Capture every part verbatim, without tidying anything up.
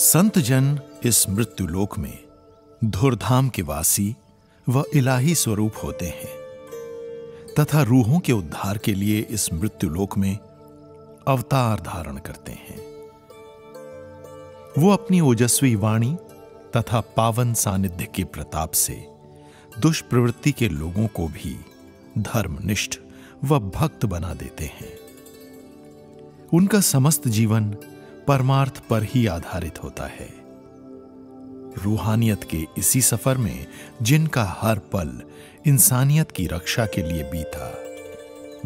संत जन इस मृत्युलोक में धुरधाम के वासी व इलाही स्वरूप होते हैं तथा रूहों के उद्धार के लिए इस मृत्युलोक में अवतार धारण करते हैं। वो अपनी ओजस्वी वाणी तथा पावन सानिध्य के प्रताप से दुष्प्रवृत्ति के लोगों को भी धर्मनिष्ठ व भक्त बना देते हैं। उनका समस्त जीवन परमार्थ पर ही आधारित होता है। रूहानियत के इसी सफर में जिनका हर पल इंसानियत की रक्षा के लिए बीता,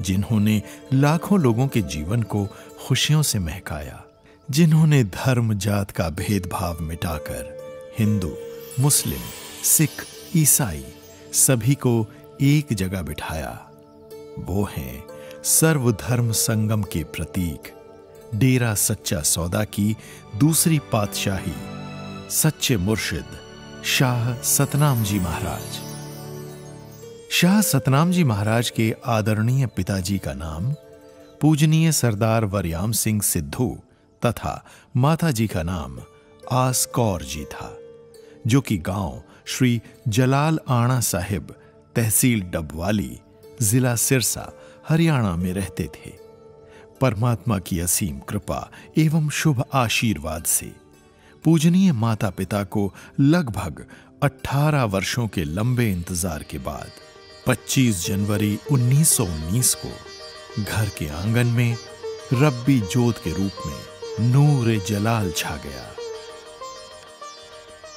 जिन्होंने लाखों लोगों के जीवन को खुशियों से महकाया, जिन्होंने धर्म जात का भेदभाव मिटाकर हिंदू, मुस्लिम, सिख, ईसाई सभी को एक जगह बिठाया, वो हैं सर्वधर्म संगम के प्रतीक डेरा सच्चा सौदा की दूसरी पातशाही सच्चे मुर्शिद शाह सतनाम जी महाराज। शाह सतनाम जी महाराज के आदरणीय पिताजी का नाम पूजनीय सरदार वरियाम सिंह सिद्धू तथा माताजी का नाम आस कौर जी था, जो कि गांव श्री जलालआना साहिब, तहसील डबवाली, जिला सिरसा, हरियाणा में रहते थे। परमात्मा की असीम कृपा एवं शुभ आशीर्वाद से पूजनीय माता पिता को लगभग अठारह वर्षों के लंबे इंतजार के बाद पच्चीस जनवरी उन्नीस सौ उन्नीस को घर के आंगन में रब्बी जोत के रूप में नूर जलाल छा गया।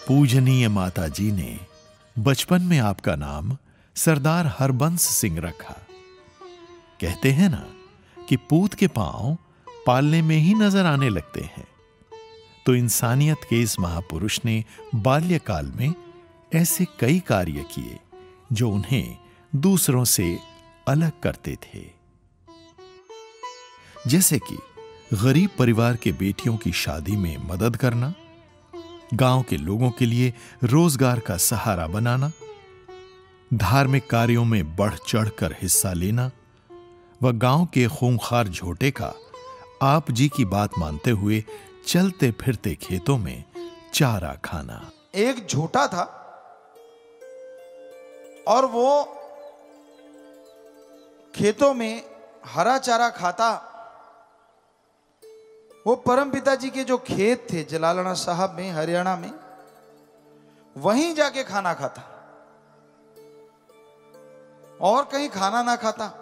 पूजनीय माता जी ने बचपन में आपका नाम सरदार हरबंस सिंह रखा। कहते हैं ना कि पूत के पांव पालने में ही नजर आने लगते हैं, तो इंसानियत के इस महापुरुष ने बाल्यकाल में ऐसे कई कार्य किए जो उन्हें दूसरों से अलग करते थे, जैसे कि गरीब परिवार के बेटियों की शादी में मदद करना, गांव के लोगों के लिए रोजगार का सहारा बनाना, धार्मिक कार्यों में बढ़ चढ़कर हिस्सा लेना व गांव के खूंखार झोटे का आप जी की बात मानते हुए चलते फिरते खेतों में चारा खाना। एक झोटा था और वो खेतों में हरा चारा खाता। वो परम पिताजी के जो खेत थे जलालआना साहब में, हरियाणा में, वहीं जाके खाना खाता और कहीं खाना ना खाता।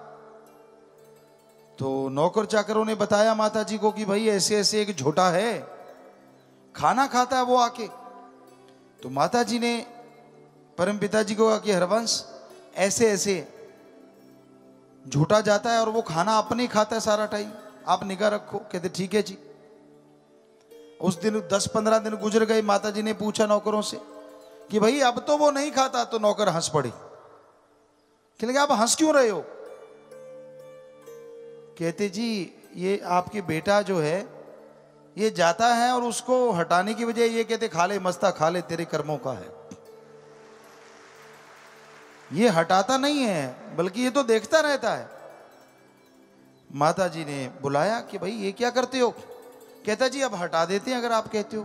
तो नौकर चाकरों ने बताया माताजी को कि भाई ऐसे ऐसे एक झोटा है, खाना खाता है वो आके। तो माताजी ने परम पिताजी को कहा कि हरवंश, ऐसे ऐसे झोटा जाता है और वो खाना अपने खाता है सारा टाइम, आप निगाह रखो। कहते ठीक है जी। उस दिन दस पंद्रह दिन गुजर गए। माताजी ने पूछा नौकरों से कि भाई अब तो वो नहीं खाता। तो नौकर हंस पड़े। कहने लगे आप हंस क्यों रहे हो? कहते जी ये आपके बेटा जो है ये जाता है और उसको हटाने की वजह ये कहते खा ले मस्ता, खा ले, तेरे कर्मों का है। ये हटाता नहीं है बल्कि ये तो देखता रहता है। माताजी ने बुलाया कि भाई ये क्या करते हो? कहता जी अब हटा देते हैं अगर आप कहते हो।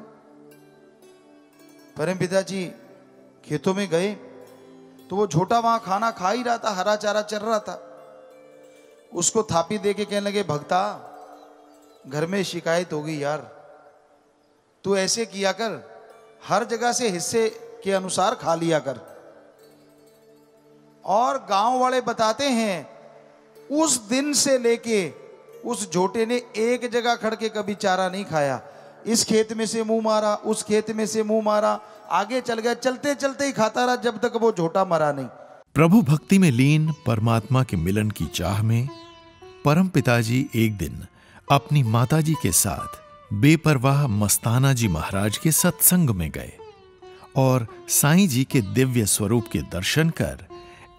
परम पिताजी खेतों में गए तो वो झोटा वहां खाना खा ही रहा था, हरा चारा चर रहा था। उसको थापी दे के कहने लगे भक्ता, घर में शिकायत होगी यार, तू ऐसे किया कर, हर जगह से हिस्से के अनुसार खा लिया कर। और गांव वाले बताते हैं उस दिन से लेके उस झोटे ने एक जगह खड़ के कभी चारा नहीं खाया। इस खेत में से मुंह मारा, उस खेत में से मुंह मारा, आगे चल गया, चलते चलते ही खाता रहा जब तक वो झोटा मरा नहीं। प्रभु भक्ति में लीन परमात्मा के मिलन की चाह में परम पिताजी एक दिन अपनी माताजी के साथ बेपरवाह मस्ताना जी महाराज के सत्संग में गए और साईं जी के दिव्य स्वरूप के दर्शन कर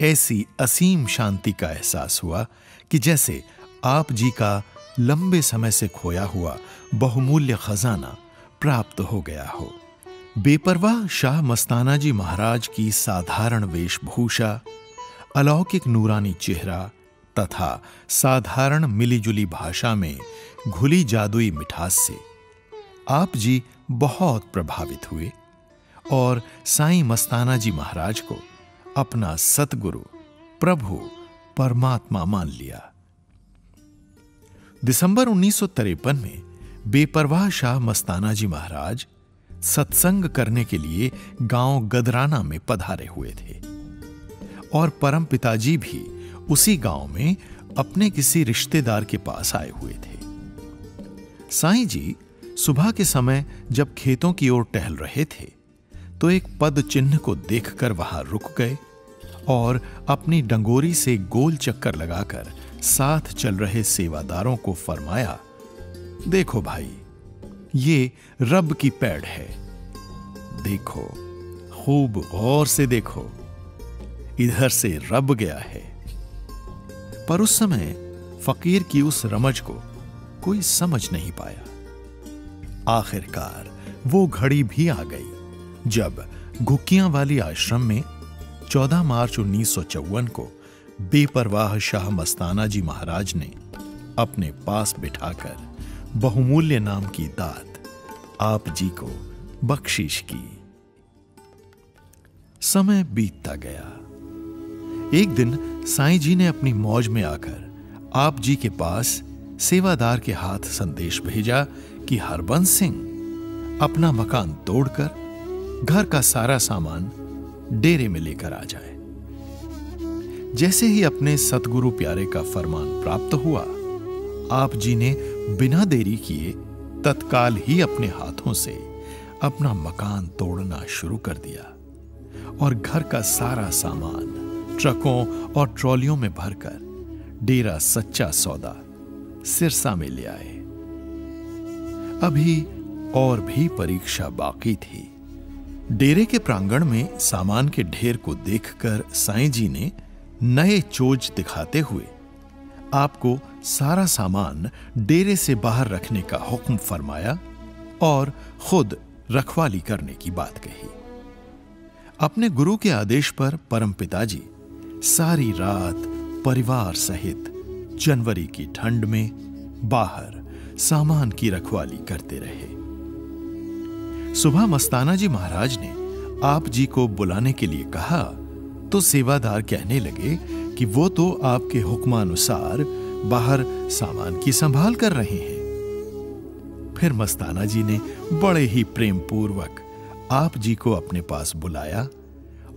ऐसी असीम शांति का एहसास हुआ कि जैसे आप जी का लंबे समय से खोया हुआ बहुमूल्य खजाना प्राप्त हो गया हो। बेपरवाह शाह मस्ताना जी महाराज की साधारण वेशभूषा, अलौकिक नूरानी चेहरा तथा साधारण मिलीजुली भाषा में घुली जादुई मिठास से आप जी बहुत प्रभावित हुए और साईं मस्ताना जी महाराज को अपना सतगुरु प्रभु परमात्मा मान लिया। दिसंबर उन्नीस सौ तिरपन में बेपरवाह शाह मस्ताना जी महाराज सत्संग करने के लिए गांव गदराना में पधारे हुए थे और परम पिताजी भी उसी गांव में अपने किसी रिश्तेदार के पास आए हुए थे। साईं जी सुबह के समय जब खेतों की ओर टहल रहे थे तो एक पद चिन्ह को देखकर वहां रुक गए और अपनी डंगोरी से गोल चक्कर लगाकर साथ चल रहे सेवादारों को फरमाया, देखो भाई, ये रब की पैड़ है, देखो, खूब गौर से देखो, इधर से रब गया है। पर उस समय फकीर की उस रमज को कोई समझ नहीं पाया। आखिरकार वो घड़ी भी आ गई जब घुकियां वाली आश्रम में चौदह मार्च उन्नीस सौ चौवन को बेपरवाह शाह मस्ताना जी महाराज ने अपने पास बिठाकर बहुमूल्य नाम की दात आप जी को बख्शीश की। समय बीतता गया। एक दिन साईं जी ने अपनी मौज में आकर आप जी के पास सेवादार के हाथ संदेश भेजा कि हरबंस सिंह अपना मकान तोड़कर घर का सारा सामान डेरे में लेकर आ जाए। जैसे ही अपने सतगुरु प्यारे का फरमान प्राप्त हुआ, आप जी ने बिना देरी किए तत्काल ही अपने हाथों से अपना मकान तोड़ना शुरू कर दिया और घर का सारा सामान ट्रकों और ट्रॉलियों में भरकर डेरा सच्चा सौदा सिरसा में ले आए। अभी और भी परीक्षा बाकी थी। डेरे के प्रांगण में सामान के ढेर को देखकर साईं जी ने नए चोज दिखाते हुए आपको सारा सामान डेरे से बाहर रखने का हुक्म फरमाया और खुद रखवाली करने की बात कही। अपने गुरु के आदेश पर परम पिताजी सारी रात परिवार सहित जनवरी की ठंड में बाहर सामान की रखवाली करते रहे। सुबह मस्ताना जी महाराज ने आप जी को बुलाने के लिए कहा तो सेवादार कहने लगे कि वो तो आपके हुक्मानुसार बाहर सामान की संभाल कर रहे हैं। फिर मस्ताना जी ने बड़े ही प्रेम पूर्वक आप जी को अपने पास बुलाया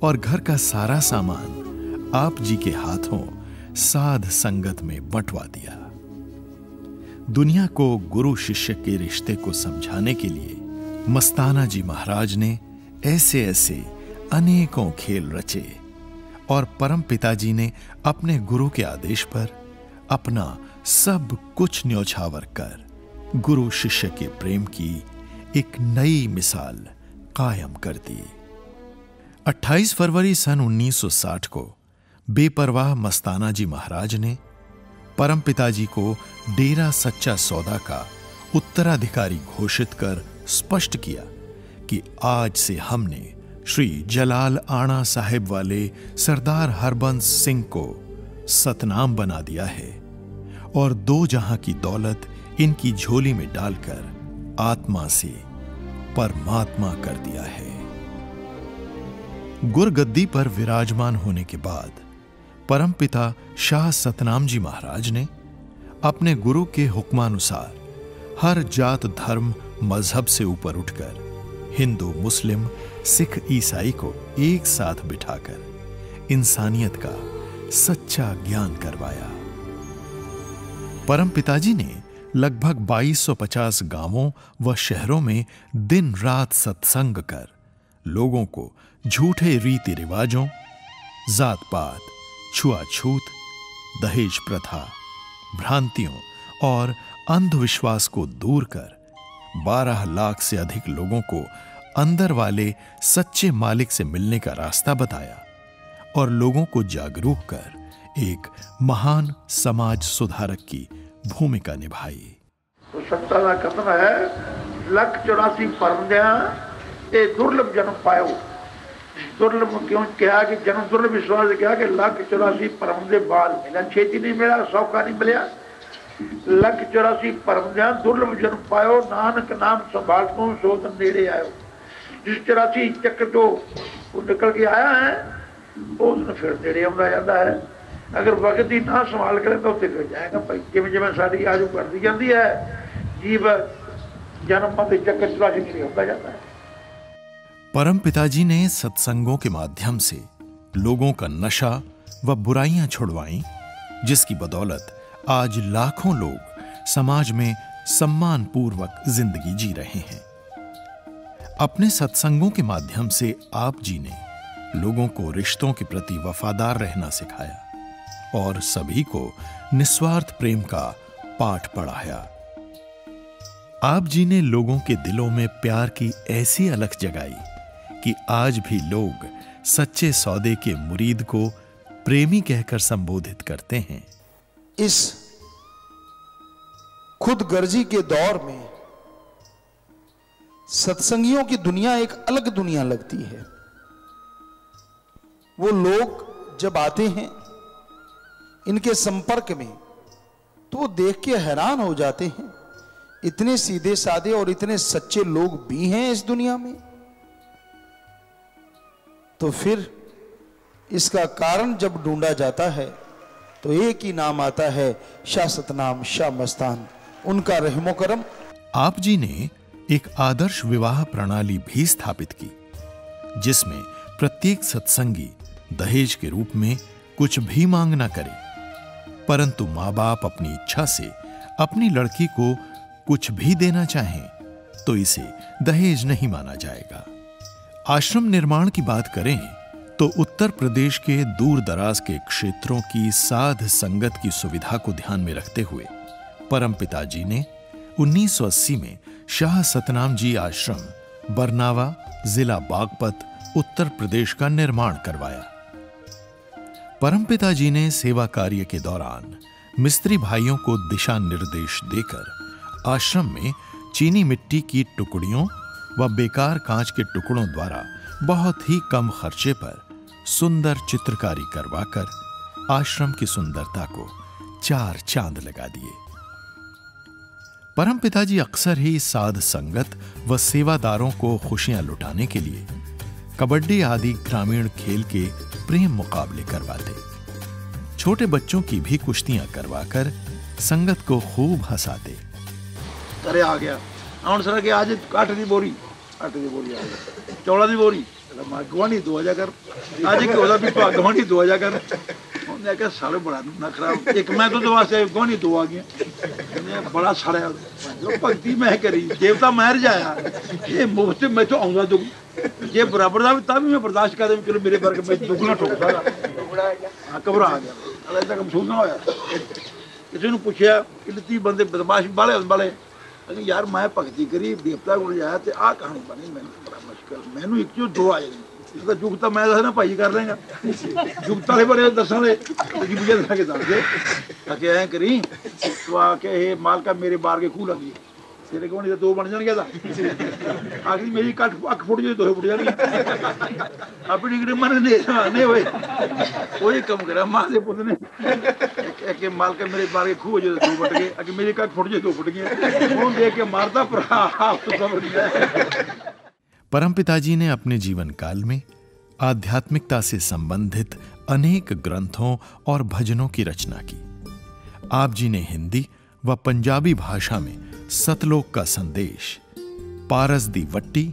और घर का सारा सामान आप जी के हाथों साध संगत में बंटवा दिया। दुनिया को गुरु शिष्य के रिश्ते को समझाने के लिए मस्ताना जी महाराज ने ऐसे ऐसे अनेकों खेल रचे और परम पिताजी ने अपने गुरु के आदेश पर अपना सब कुछ न्योछावर कर गुरु शिष्य के प्रेम की एक नई मिसाल कायम कर दी। अट्ठाईस फरवरी सन उन्नीस सौ साठ को बेपरवाह मस्ताना जी महाराज ने परम पिताजी को डेरा सच्चा सौदा का उत्तराधिकारी घोषित कर स्पष्ट किया कि आज से हमने श्री जलालआना साहिब वाले सरदार हरबंस सिंह को सतनाम बना दिया है और दो जहां की दौलत इनकी झोली में डालकर आत्मा से परमात्मा कर दिया है। गुरुगद्दी पर विराजमान होने के बाद परमपिता शाह सतनाम जी महाराज ने अपने गुरु के हुक्मानुसार हर जात धर्म मजहब से ऊपर उठकर हिंदू मुस्लिम सिख ईसाई को एक साथ बिठाकर इंसानियत का सच्चा ज्ञान करवाया। परम पिताजी ने लगभग बाईस सौ पचास गांवों व शहरों में दिन रात सत्संग कर लोगों को झूठे रीति रिवाजों, जात पात, छुआछूत, दहेज प्रथा, भ्रांतियों और अंधविश्वास को दूर कर बारह लाख से अधिक लोगों को अंदर वाले सच्चे मालिक से मिलने का रास्ता बताया और लोगों को जागरूक कर एक महान समाज सुधारक की भूमिका निभाई। तो संतां दा कथन है, लख चौरासी परंदिया ये दुर्लभ जन्म पायो। दुर्लभ क्यों कहा कि जन्म दुर्लभ, विश्वास कहा कि लख चौरासी परंदे बाल मिला, छेती नहीं मिला, सौखा नहीं मिला। लख चौरासी परमजां दुर्लभ जन पायो, नानक नाम संभाल को सोधन नेड़े आयो। जिस चौरासी चक्कर तो निकल के आया है उस दिन फिर नेड़े आना जाता है। अगर वक्त ही ना संभाल करे तो उसे फिर जाएगा भाई। जिमें जिमें सारी आजू करती जाती है जीव जन्म के चक्कर चौरासी नेड़े होता जाता है। परम पिताजी ने सत्संगों के माध्यम से लोगों का नशा व बुराइयां छुड़वाई, जिसकी बदौलत आज लाखों लोग समाज में सम्मान पूर्वक जिंदगी जी रहे हैं। अपने सत्संगों के माध्यम से आप जी ने लोगों को रिश्तों के प्रति वफादार रहना सिखाया और सभी को निस्वार्थ प्रेम का पाठ पढ़ाया। आप जी ने लोगों के दिलों में प्यार की ऐसी अलख जगाई कि आज भी लोग सच्चे सौदे के मुरीद को प्रेमी कहकर संबोधित करते हैं। इस खुदगर्जी के दौर में सत्संगियों की दुनिया एक अलग दुनिया लगती है। वो लोग जब आते हैं इनके संपर्क में तो वो देख के हैरान हो जाते हैं, इतने सीधे साधे और इतने सच्चे लोग भी हैं इस दुनिया में। तो फिर इसका कारण जब ढूंढा जाता है तो एक ही नाम आता है, शाह सतनाम शाह मस्तान, उनका रहमो करम। आप जी ने एक आदर्श विवाह प्रणाली भी स्थापित की, जिसमें प्रत्येक सत्संगी दहेज के रूप में कुछ भी मांग ना करे, परंतु माँ बाप अपनी इच्छा से अपनी लड़की को कुछ भी देना चाहें तो इसे दहेज नहीं माना जाएगा। आश्रम निर्माण की बात करें तो उत्तर प्रदेश के दूर दराज के क्षेत्रों की साध संगत की सुविधा को ध्यान में रखते हुए परम पिताजी ने उन्नीस सौ अस्सी में शाह सतनाम जी आश्रम बरनावा जिला बागपत उत्तर प्रदेश का निर्माण करवाया। परम पिताजी ने सेवा कार्य के दौरान मिस्त्री भाइयों को दिशा निर्देश देकर आश्रम में चीनी मिट्टी की टुकड़ियों व बेकार कांच के टुकड़ों द्वारा बहुत ही कम खर्चे पर सुंदर चित्रकारी करवाकर आश्रम की सुंदरता को चार चांद लगा दिए। परम पिताजी अक्सर ही साध संगत व सेवादारों को खुशियां लुटाने के लिए कबड्डी आदि ग्रामीण खेल के प्रेम मुकाबले करवाते। छोटे बच्चों की भी कुश्तियां करवाकर संगत को खूब हंसाते। अरे आ गया सर के आज आठ दी बोरी आटे की बोरी आ गई, चौड़ा की बोरी गुआढ़ी दो हज़ार कर आज की गुआढ़ी दो हज़ार कर उन्हें क्या सारे बड़ा ना खराब एक मैं तो वास्ते गुआढ़ी दो आ गया बड़ा सारा भगती मैं करी देवता महर जाया ये मुफ्त मैं तो आऊँगा दुख जे बराबर था तब भी मैं बर्दाश्त कर चलो मेरे वर्ग में दुगना ठोकता हाँ घबरा आ गया अगर तक महसूस ना होया। किसी ने पूछा कि तीह बंदे बदमाश बाले बाले यार मैं भगती करी देवता को जाया तो आह कहानी बनी मैंने बड़ा मुश्किल मैनू एक चो दो आए इसका जुगता मैं दस ना भाई कर लेंगा जुगता के बारे दसा मुझे दसा के दस दे ताकि ऐ करी तो आके ये मालका मेरे बार के खूह लगी तेरे को नहीं तो दो बन जाएंगे था आखिरी मेरी कट अख फुट जाए दो फुट जाएगी आप डिग्री मन नहीं हुए वही कम करा माँ के पुत ने के मालका मेरे बार के खूह जो दो फुट गए अगर मेरी कट फुट जाए दो फुट गए देख के मारता पर। परम पिताजी ने अपने जीवन काल में आध्यात्मिकता से संबंधित अनेक ग्रंथों और भजनों की रचना की। आप जी ने हिंदी व पंजाबी भाषा में सतलोक का संदेश, पारस दी वट्टी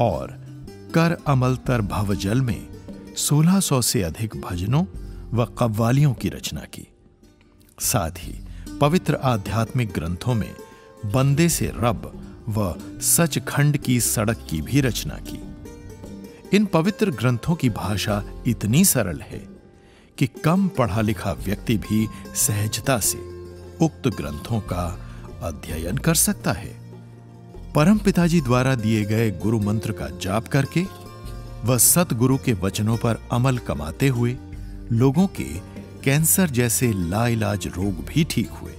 और कर अमल तर भवजल में सोलह सौ से अधिक भजनों व कव्वालियों की रचना की। साथ ही पवित्र आध्यात्मिक ग्रंथों में बंदे से रब व सचखंड की सड़क की भी रचना की। इन पवित्र ग्रंथों की भाषा इतनी सरल है कि कम पढ़ा लिखा व्यक्ति भी सहजता से उक्त ग्रंथों का अध्ययन कर सकता है। परम पिताजी द्वारा दिए गए गुरु मंत्र का जाप करके व सतगुरु के वचनों पर अमल कमाते हुए लोगों के कैंसर जैसे लाइलाज रोग भी ठीक हुए,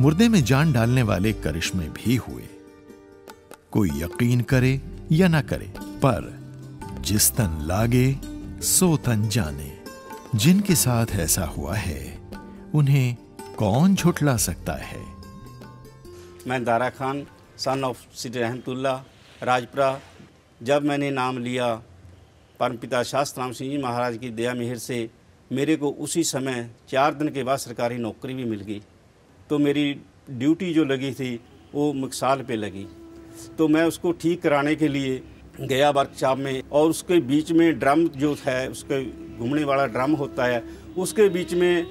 मुर्दे में जान डालने वाले करिश्मे भी हुए। कोई यकीन करे या ना करे पर जिस तन लागे सो तन जाने, जिनके साथ ऐसा हुआ है उन्हें कौन झुठला सकता है। मैं Dara Khan son of city Rahmatulla Rajpura, जब मैंने नाम लिया परमपिता शाह सतनाम जी महाराज की दया मेहर से, मेरे को उसी समय चार दिन के बाद सरकारी नौकरी भी मिल गई। तो मेरी ड्यूटी जो लगी थी वो मकसाल पे लगी, तो मैं उसको ठीक कराने के लिए गया वर्कशॉप में, और उसके बीच में ड्रम जो है, उसके घूमने वाला ड्रम होता है, उसके बीच में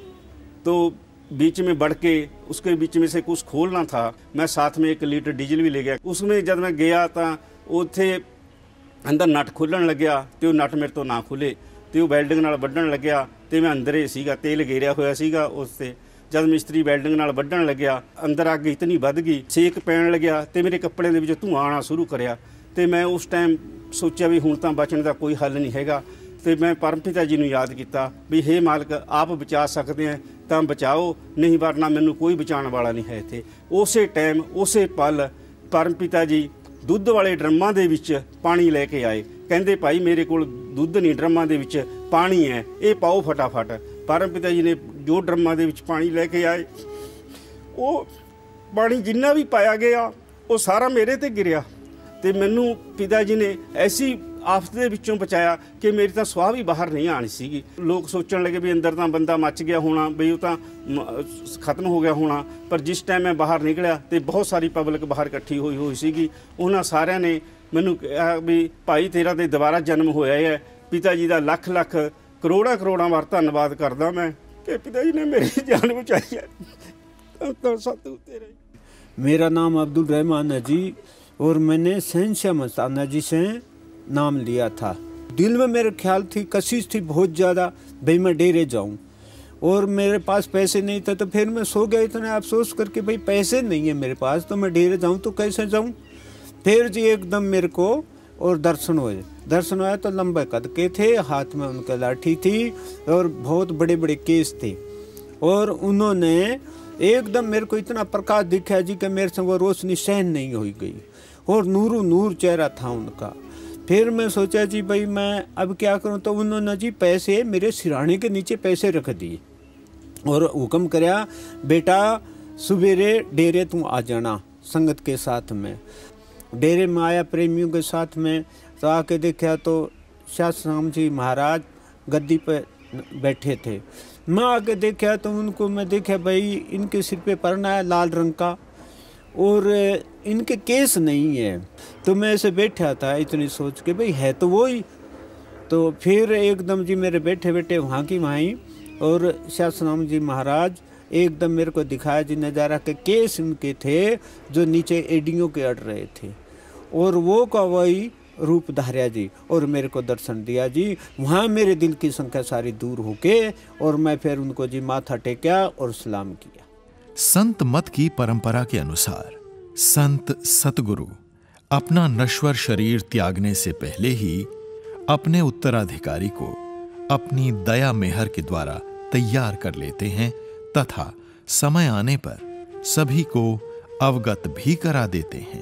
तो बीच में बढ़ के उसके बीच में से कुछ खोलना था। मैं साथ में एक लीटर डीजल भी ले गया। उसमें जब मैं गया तो उथे अंदर नट खोलन लग्या, तो नट मेरे तो ना खुले, तो वो बैल्डिंग नाल वड्ढन लग्या, तो मैं अंदर ही सीगा, तेल घेरिया होया सीगा। उससे जब मिस्त्री बैल्डिंग नाल वड्ढन लग्या, अंदर अग इतनी वध गई, सेक पैन लग्या, तो मेरे कपड़े के विचों धुआं आना शुरू करिया। तो मैं उस टाइम सोचा भी हुण तां बचण दा कोई हल नहीं हैगा। तो मैं परमपिता जी नूं याद किया भी हे मालिक, आप बचा सकते हैं तो बचाओ, नहीं वरना मैनूं कोई बचाने वाला नहीं है इत्थे। उस टाइम उस पल परमपिता जी दुध वाले ड्रमां दे विच पानी लेके आए, कहंदे भाई मेरे कोल दुध नहीं, ड्रमां दे विच पानी है, ये पाओ फटाफट। परमपिता जी ने जो ड्रमां दे विच पानी लेके आए, वो पानी जिन्ना भी पाया गया वो सारा मेरे ते गिरिया। तो मैनू पिता जी ने ऐसी आफत दे विचों बचाया कि मेरी तो सुआह भी बाहर नहीं आनी सीगी। लोग सोचण लगे भी अंदर तो बंदा मच गया होना, भी वो तो खत्म हो गया होना। पर जिस टाइम मैं बाहर निकलिया तो बहुत सारी पब्लिक बाहर इकट्ठी हुई हुई सीगी। उन्हां सारियां ने मैनूं कहा भी भाई तेरा तो दोबारा जन्म होया है, पिता जी का लख लख करोड़ा करोड़ा वार धन्नवाद करदा मैं कि पिता जी ने मेरी जान बचाई है। सतगुरु तेरे। मेरा नाम अब्दुल रहमान है जी, और मैंने संत शाह मस्ताना जी से नाम लिया था। दिल में मेरे ख्याल थी, कशिश थी बहुत ज़्यादा, भाई मैं डेरे जाऊं, और मेरे पास पैसे नहीं था। तो फिर मैं सो गया इतना अफसोस करके, भाई पैसे नहीं है मेरे पास तो मैं डेरे जाऊं तो कैसे जाऊं। फिर जी एकदम मेरे को और दर्शन हुए। दर्शन हुआ तो लंबे कद के थे, हाथ में उनका लाठी थी और बहुत बड़े बड़े केस थे, और उन्होंने एकदम मेरे को इतना प्रकाश दिखा जी कि मेरे से वो रोशनी सहन नहीं हो गई, और नूरू नूर चेहरा था उनका। फिर मैं सोचा जी भाई मैं अब क्या करूं। तो उन्होंने जी पैसे मेरे सिरहाने के नीचे पैसे रख दिए और हुक्म कराया बेटा सवेरे डेरे तुम आ जाना संगत के साथ में। डेरे में आया प्रेमियों के साथ में, तो आके देखा तो शाह सतनाम जी महाराज गद्दी पर बैठे थे। मैं आके देखा तो उनको मैं देखा भाई इनके सिर पे परना है लाल रंग का, और इनके केस नहीं है। तो मैं ऐसे बैठा था इतनी सोच के भाई है तो वो ही। तो फिर एकदम जी मेरे बैठे बैठे वहाँ की वहीं, और शाह सतनाम जी महाराज एकदम मेरे को दिखाया जी नज़ारा के केस इनके थे जो नीचे एडियों के अड़ रहे थे, और वो का वही रूप धार्या जी, और मेरे को दर्शन दिया जी। वहाँ मेरे दिल की शंका सारी दूर होके, और मैं फिर उनको जी माथा टेका और सलाम किया। संत मत की परंपरा के अनुसार संत सतगुरु अपना नश्वर शरीर त्यागने से पहले ही अपने उत्तराधिकारी को अपनी दया मेहर के द्वारा तैयार कर लेते हैं, तथा समय आने पर सभी को अवगत भी करा देते हैं।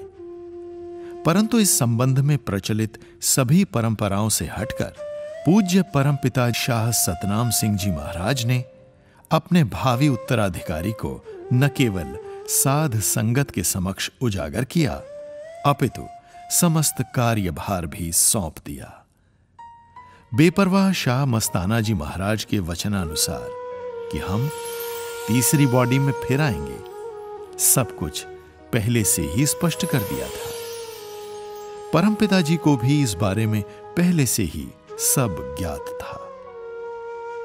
परंतु इस संबंध में प्रचलित सभी परंपराओं से हटकर पूज्य परमपिता शाह सतनाम सिंह जी महाराज ने अपने भावी उत्तराधिकारी को न केवल साध संगत के समक्ष उजागर किया, अपितु समस्त कार्यभार भी सौंप दिया। बेपरवाह शाह मस्ताना जी महाराज के वचनानुसार कि हम तीसरी बॉडी में फिर आएंगे, सब कुछ पहले से ही स्पष्ट कर दिया था। परमपिता जी को भी इस बारे में पहले से ही सब ज्ञात था।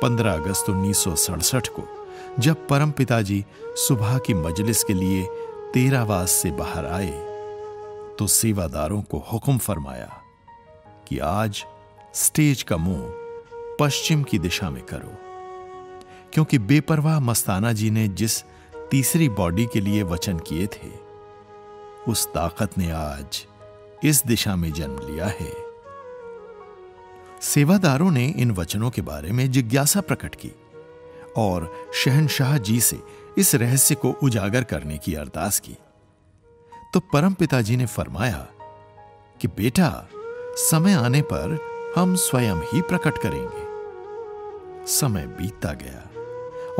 पंद्रह अगस्त उन्नीस सौ सड़सठ को जब परम पिताजी सुबह की मजलिस के लिए तेरावास से बाहर आए तो सेवादारों को हुक्म फरमाया कि आज स्टेज का मुंह पश्चिम की दिशा में करो, क्योंकि बेपरवाह मस्ताना जी ने जिस तीसरी बॉडी के लिए वचन किए थे उस ताकत ने आज इस दिशा में जन्म लिया है। सेवादारों ने इन वचनों के बारे में जिज्ञासा प्रकट की और शहनशाह जी से इस रहस्य को उजागर करने की अरदास की। तो परम पिताजी ने फरमाया कि बेटा समय आने पर हम स्वयं ही प्रकट करेंगे। समय बीतता गया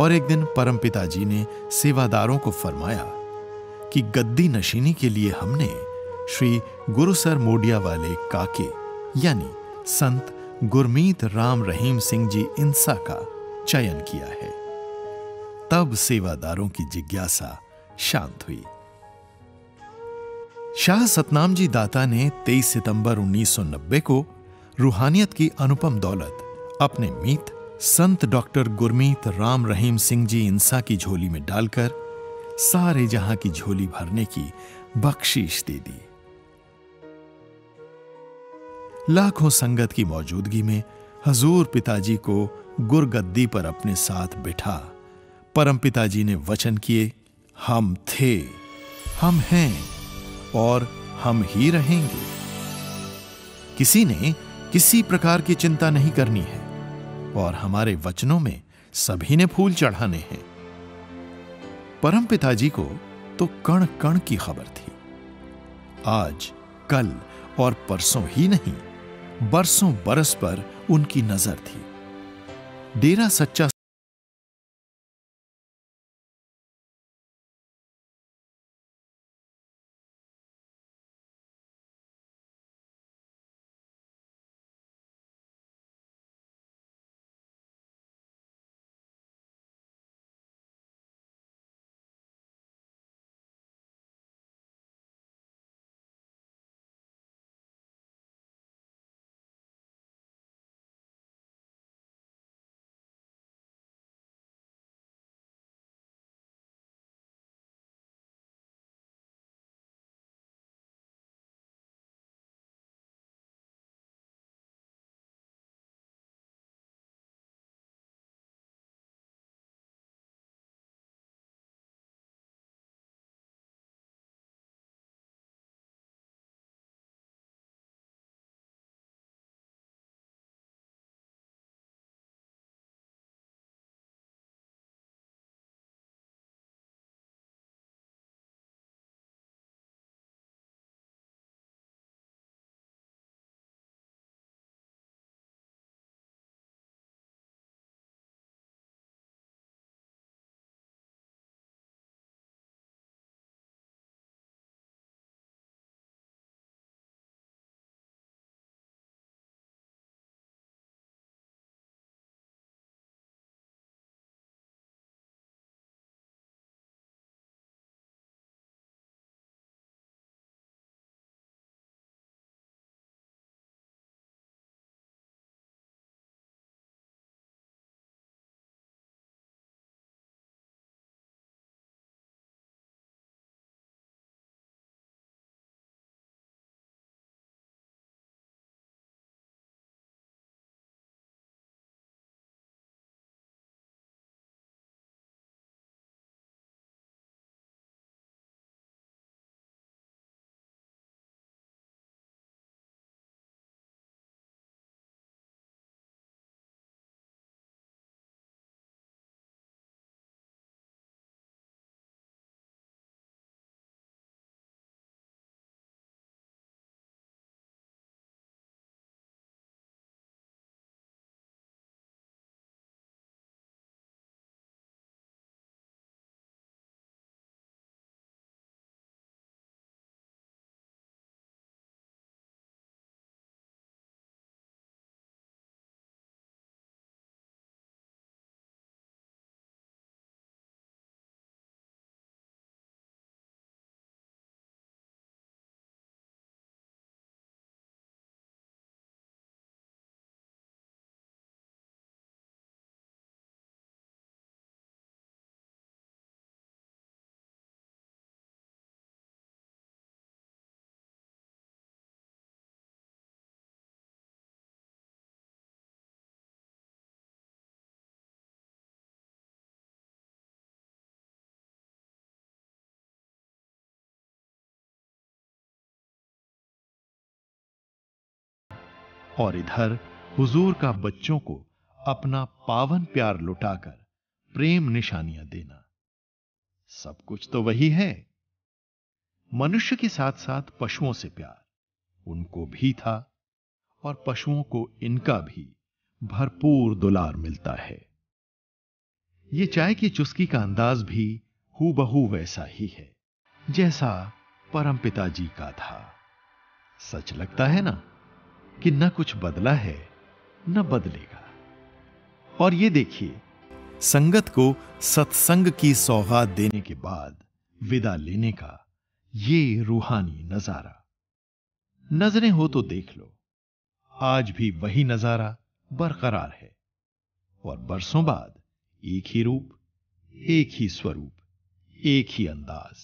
और एक दिन परम पिताजी ने सेवादारों को फरमाया कि गद्दी नशीनी के लिए हमने श्री गुरुसर मोडिया वाले काके यानी संत गुरमीत राम रहीम सिंह जी इंसा का चयन किया है। तब सेवादारों की जिज्ञासा शांत हुई। शाह सतनाम जी दाता ने तेईस सितंबर उन्नीस सौ नब्बे को रूहानियत की अनुपम दौलत अपने मीत संत डॉक्टर गुरमीत राम रहीम सिंह जी इंसा की झोली में डालकर सारे जहां की झोली भरने की बख्शीश दे दी। लाखों संगत की मौजूदगी में हजूर पिताजी को गुरगद्दी पर अपने साथ बिठा परम पिताजी ने वचन किए, हम थे, हम हैं और हम ही रहेंगे। किसी ने किसी प्रकार की चिंता नहीं करनी है और हमारे वचनों में सभी ने फूल चढ़ाने हैं। परम पिताजी को तो कण कण की खबर थी। आज, कल और परसों ही नहीं, बरसों बरस पर उनकी नजर थी। डेरा सच्चा और इधर हुजूर का बच्चों को अपना पावन प्यार लुटाकर प्रेम निशानियां देना, सब कुछ तो वही है। मनुष्य के साथ साथ पशुओं से प्यार उनको भी था और पशुओं को इनका भी भरपूर दुलार मिलता है। ये चाय की चुस्की का अंदाज भी हूबहू वैसा ही है जैसा परमपिता जी का था। सच लगता है ना कि न कुछ बदला है न बदलेगा। और ये देखिए, संगत को सत्संग की सौगात देने के बाद विदा लेने का ये रूहानी नजारा। नजरें हो तो देख लो, आज भी वही नजारा बरकरार है और बरसों बाद एक ही रूप, एक ही स्वरूप, एक ही अंदाज।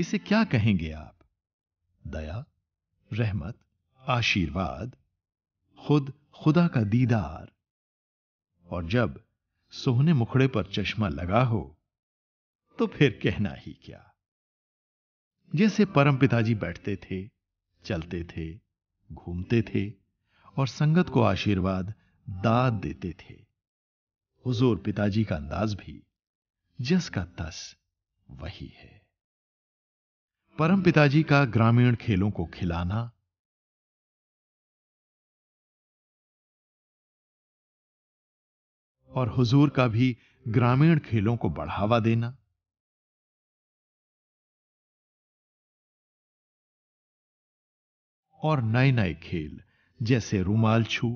इसे क्या कहेंगे आप? दया, रहमत, आशीर्वाद, खुद खुदा का दीदार। और जब सोहने मुखड़े पर चश्मा लगा हो तो फिर कहना ही क्या। जैसे परम पिताजी बैठते थे, चलते थे, घूमते थे और संगत को आशीर्वाद दाद देते थे, हुजूर पिताजी का अंदाज भी जस का तस वही है। परम पिताजी का ग्रामीण खेलों को खिलाना, और हुजूर का भी ग्रामीण खेलों को बढ़ावा देना। और नए नए खेल जैसे रूमाल छू,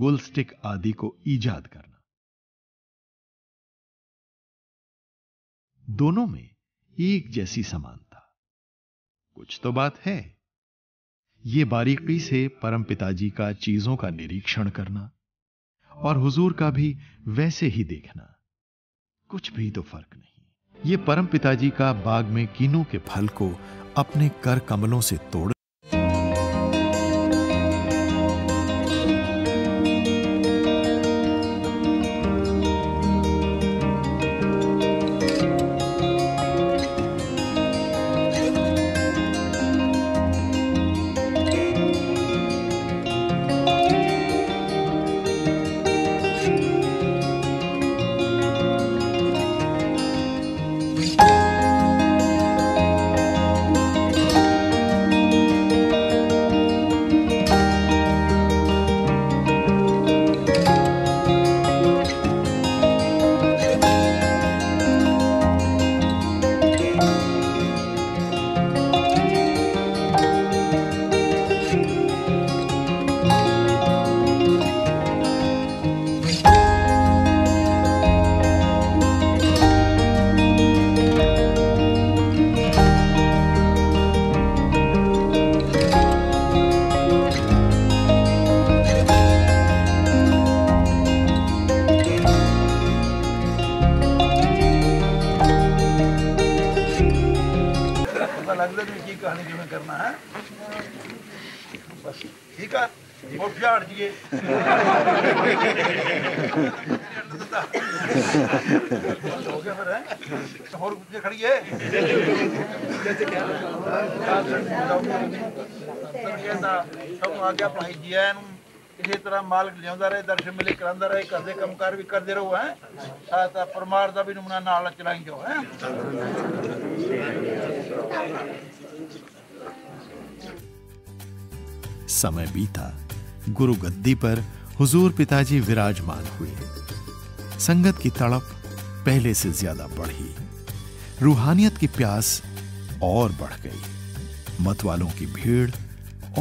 गोल स्टिक आदि को ईजाद करना। दोनों में एक जैसी समानता, कुछ तो बात है। यह बारीकी से परम पिताजी का चीजों का निरीक्षण करना और हुजूर का भी वैसे ही देखना, कुछ भी तो फर्क नहीं। ये परम पिताजी का बाग में कीनों के फल को अपने कर कमलों से तोड़ मालक लिया रहे, दर्शन मिले करांदा रहे, घर के काम कार भी करते रहो है, परमार का भी नमूना नाल चलाई जाओ है। समय बीता, गुरु गद्दी पर हुजूर पिताजी विराजमान हुए। संगत की तड़प पहले से ज्यादा बढ़ी, रूहानियत की प्यास और बढ़ गई, मत वालों की भीड़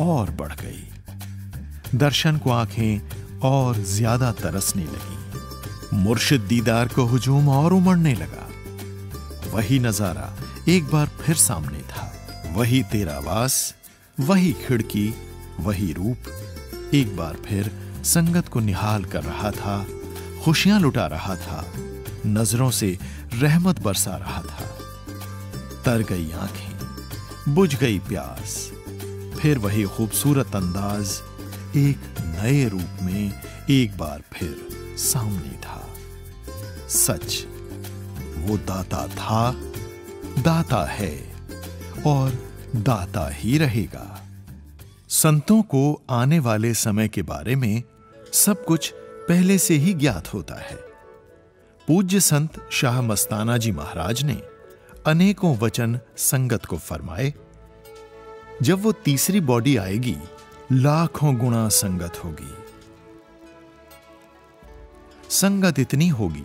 और बढ़ गई, दर्शन को आंखें और ज्यादा तरसने लगी, मुर्शिद दीदार को हुजूम और उमड़ने लगा। वही नजारा एक बार फिर सामने था, वही तेरावास, वही खिड़की, वही रूप एक बार फिर संगत को निहाल कर रहा था, खुशियां लुटा रहा था, नजरों से रहमत बरसा रहा था। तर गई आंखें, बुझ गई प्यास, फिर वही खूबसूरत अंदाज एक नए रूप में एक बार फिर सामने था। सच वो दाता था, दाता है और दाता ही रहेगा। संतों को आने वाले समय के बारे में सब कुछ पहले से ही ज्ञात होता है। पूज्य संत शाह मस्ताना जी महाराज ने अनेकों वचन संगत को फरमाए। जब वो तीसरी बॉडी आएगी, लाखों गुणा संगत होगी। संगत इतनी होगी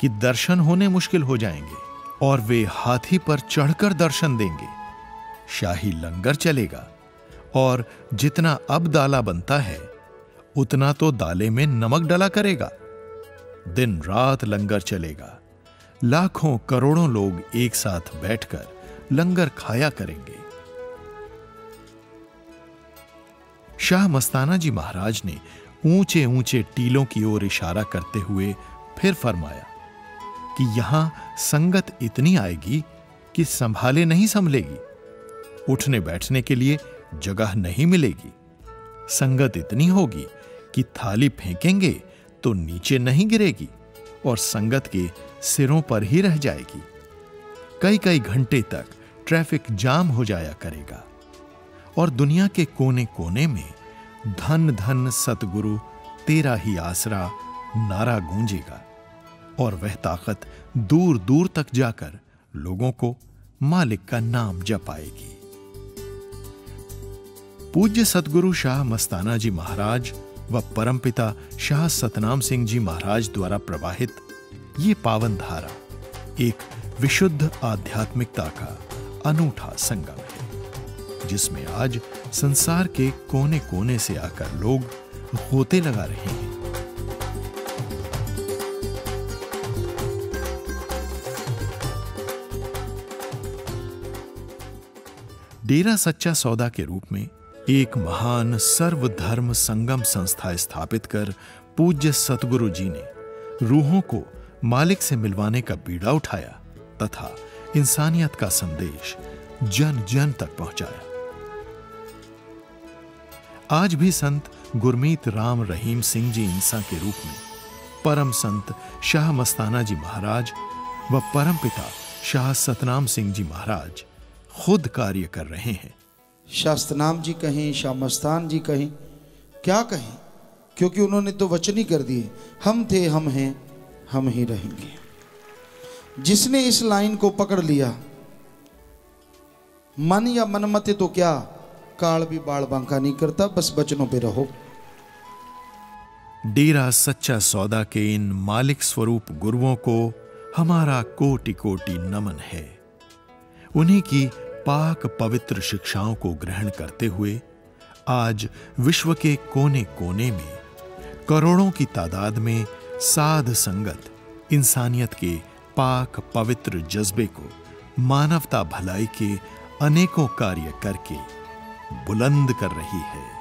कि दर्शन होने मुश्किल हो जाएंगे और वे हाथी पर चढ़कर दर्शन देंगे। शाही लंगर चलेगा और जितना अब दाला बनता है उतना तो दाले में नमक डाला करेगा। दिन रात लंगर चलेगा। लाखों करोड़ों लोग एक साथ बैठकर लंगर खाया करेंगे। शाह मस्ताना जी महाराज ने ऊंचे ऊंचे टीलों की ओर इशारा करते हुए फिर फरमाया कि यहां संगत इतनी आएगी कि संभाले नहीं संभलेगी, उठने बैठने के लिए जगह नहीं मिलेगी। संगत इतनी होगी कि थाली फेंकेंगे तो नीचे नहीं गिरेगी और संगत के सिरों पर ही रह जाएगी। कई कई घंटे तक ट्रैफिक जाम हो जाया करेगा और दुनिया के कोने कोने में धन धन सतगुरु तेरा ही आसरा नारा गूंजेगा और वह ताकत दूर दूर तक जाकर लोगों को मालिक का नाम जपाएगी। पूज्य सतगुरु शाह मस्ताना जी महाराज व परमपिता शाह सतनाम जी महाराज द्वारा प्रवाहित ये पावन धारा एक विशुद्ध आध्यात्मिकता का अनूठा संगम है, जिसमें आज संसार के कोने कोने से आकर लोग गोते लगा रहे हैं। डेरा सच्चा सौदा के रूप में एक महान सर्वधर्म संगम संस्था स्थापित कर पूज्य सतगुरु जी ने रूहों को मालिक से मिलवाने का बीड़ा उठाया तथा इंसानियत का संदेश जन जन तक पहुंचाया। आज भी संत गुरमीत राम रहीम सिंह जी इंसा के रूप में परम संत शाह मस्ताना जी महाराज व परम पिता शाह सतनाम सिंह जी महाराज खुद कार्य कर रहे हैं। शाह सतनाम जी कहें, शाह मस्तान जी कहें, क्या कहें, क्योंकि उन्होंने तो वचन ही कर दिए, हम थे, हम हैं, हम ही रहेंगे। जिसने इस लाइन को पकड़ लिया, मन या मनमते तो क्या, काल भी बाल बांका नहीं करता, बस वचनों पे रहो। डेरा सच्चा सौदा के इन मालिक स्वरूप गुरुओं को हमारा कोटि कोटि नमन है। उन्हीं की पाक पवित्र शिक्षाओं को ग्रहण करते हुए आज विश्व के कोने कोने में करोड़ों की तादाद में साध संगत इंसानियत के पाक पवित्र जज्बे को मानवता भलाई के अनेकों कार्य करके बुलंद कर रही है।